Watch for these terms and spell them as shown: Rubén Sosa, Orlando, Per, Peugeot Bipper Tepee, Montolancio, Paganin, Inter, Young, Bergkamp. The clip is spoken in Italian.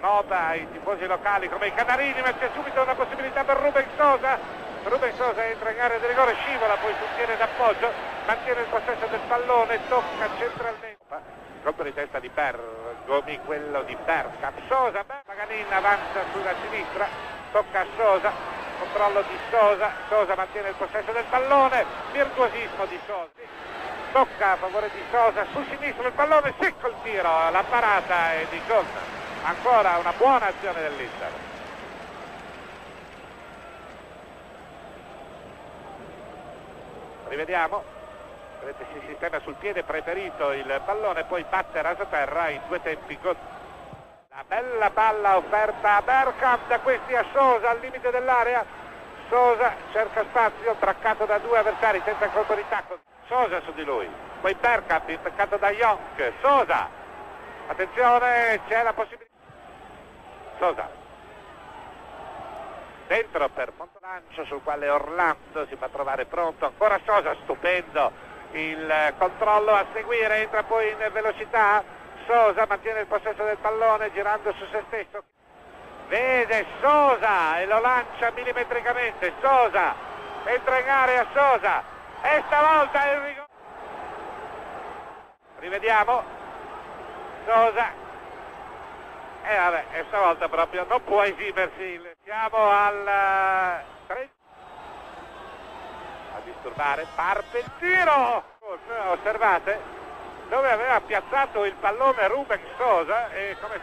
nota ai tifosi locali come i canarini, ma c'è subito una possibilità per Rubén Sosa. Rubén Sosa entra in area di rigore, scivola, poi sostiene d'appoggio, mantiene il possesso del pallone, tocca centralmente. Colpo di testa di Per, gomi quello di Bergkamp. Sosa, Paganin avanza sulla sinistra, tocca a Sosa, controllo di Sosa, Sosa mantiene il possesso del pallone, virtuosismo di Sosa. Tocca a favore di Sosa, sul sinistro il pallone, secco il tiro, la parata è di Young. Ancora una buona azione dell'Inter. Rivediamo, vedete, si sistema sul piede preferito il pallone, poi batte raso terra in due tempi. La bella palla offerta a Bergkamp, da questi a Sosa al limite dell'area. Sosa cerca spazio, traccato da due avversari senza colpo di tacco. Sosa su di lui, poi Bergkamp intaccato da Young. Sosa, attenzione, c'è la possibilità. Sosa, dentro per Montolancio, sul quale Orlando si fa trovare pronto. Ancora Sosa, stupendo il controllo a seguire, entra poi in velocità. Sosa mantiene il possesso del pallone girando su se stesso. Vede Sosa e lo lancia millimetricamente. Sosa, entra in area Sosa. E stavolta il rigore. Rivediamo Sosa. E vabbè, e stavolta proprio non può esimersi. Siamo al 3. A disturbare, parte il tiro. Osservate dove aveva piazzato il pallone Rubén Sosa e come